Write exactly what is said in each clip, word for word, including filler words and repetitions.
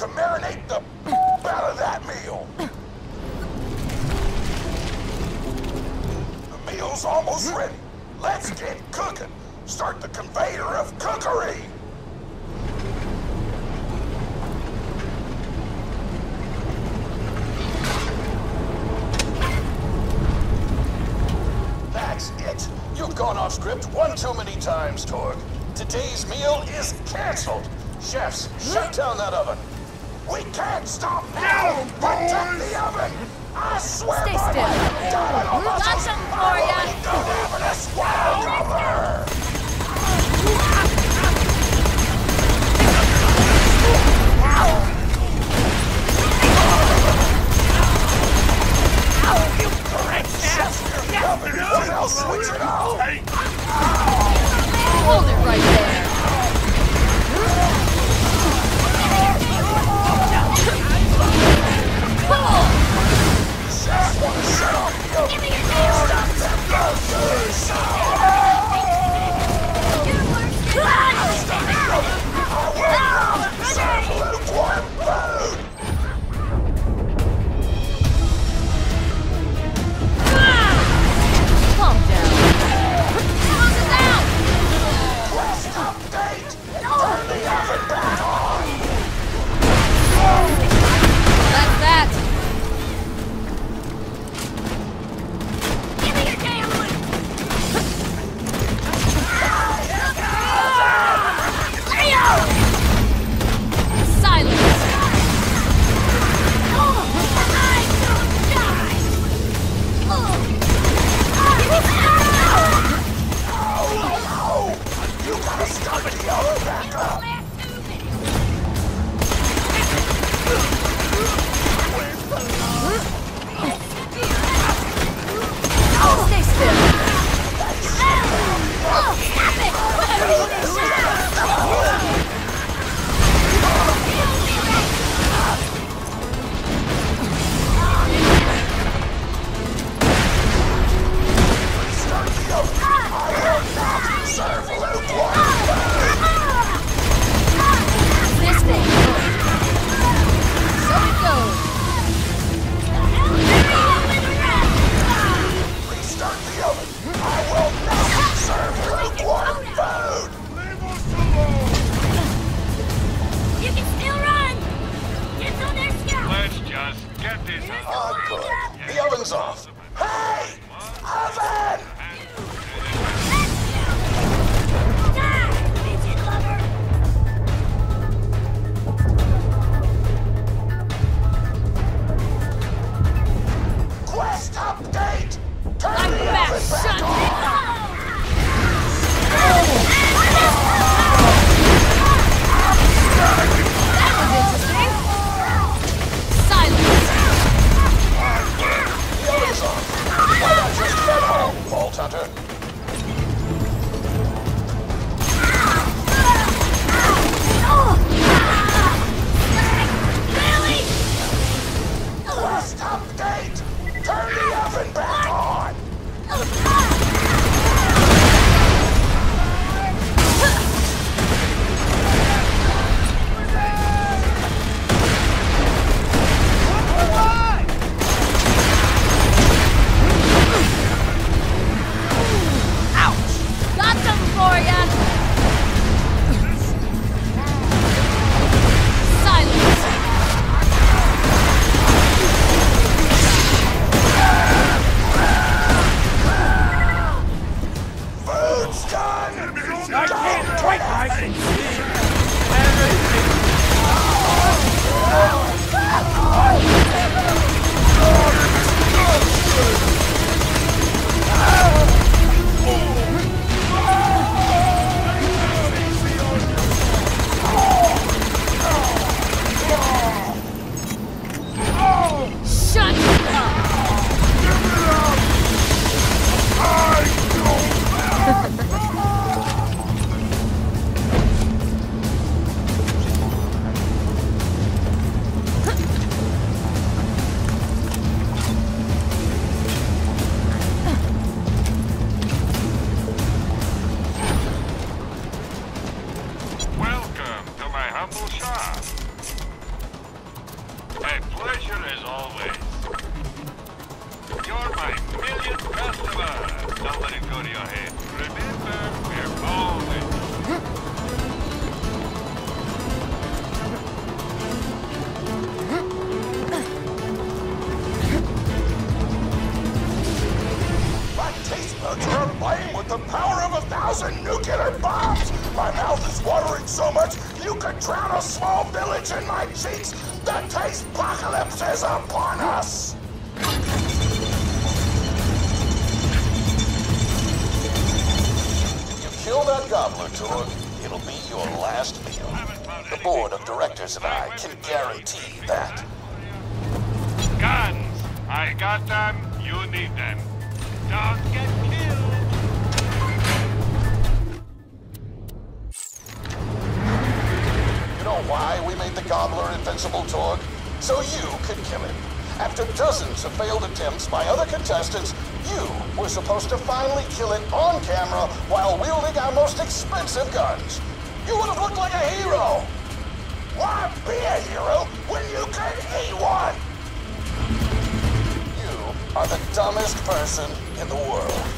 to marinate the out of that meal. The meal's almost ready. Let's get cooking. Start the conveyor of cookery. That's it. You've gone off script one too many times, Torg. Today's meal is canceled. Chefs, shut down that oven. We can't stop now! No, protect the oven! I swear Stay by still. my domino muscles! Got some for ya! I will go ravenous wild over! Ow! You correct chef! You're coming! What else would you know? Hold it right there! Silence! the power of a thousand nuclear bombs! My mouth is watering so much, you could drown a small village in my cheeks! The tastepocalypse is upon us! You kill that gobbler, Torg. It'll be your last meal. The board of directors and I can guarantee that. Guns! I got them, you need them. Don't get killed! You know why we made the Gobbler invincible, Torg? So you could kill him. After dozens of failed attempts by other contestants, you were supposed to finally kill it on camera while wielding our most expensive guns. You would have looked like a hero! Why be a hero when you can be one? You are the dumbest person in the world.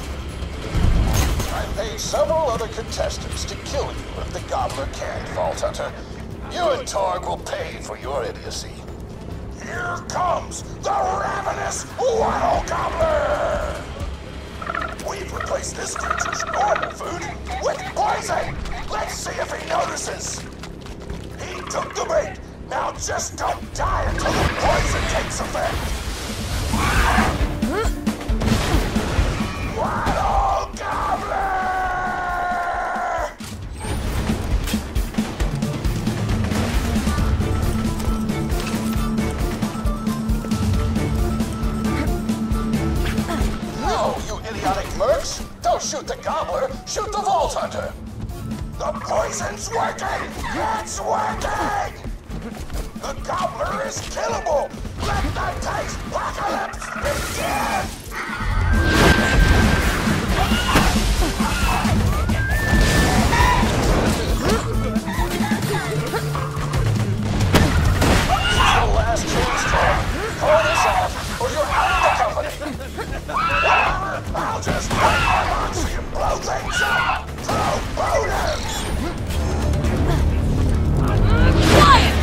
I paid several other contestants to kill you if the Gobbler can, Vault Hunter. You and Torg will pay for your idiocy. Here comes the ravenous Wattle Gobbler! We've replaced this creature's normal food with poison! Let's see if he notices! He took the bait! Now just don't die until the poison takes effect! Wattle Gobbler! No, you idiotic mercs! Don't shoot the Gobbler, shoot the Vault Hunter! The poison's working! It's working! The Gobbler is killable! Let the tastepocalypse begin! Our last chance, Torg. Hold us off, or you're out of the company. I'll just put my monster and blow things up! Pro-bonus! Quiet!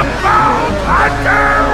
I'm bound under!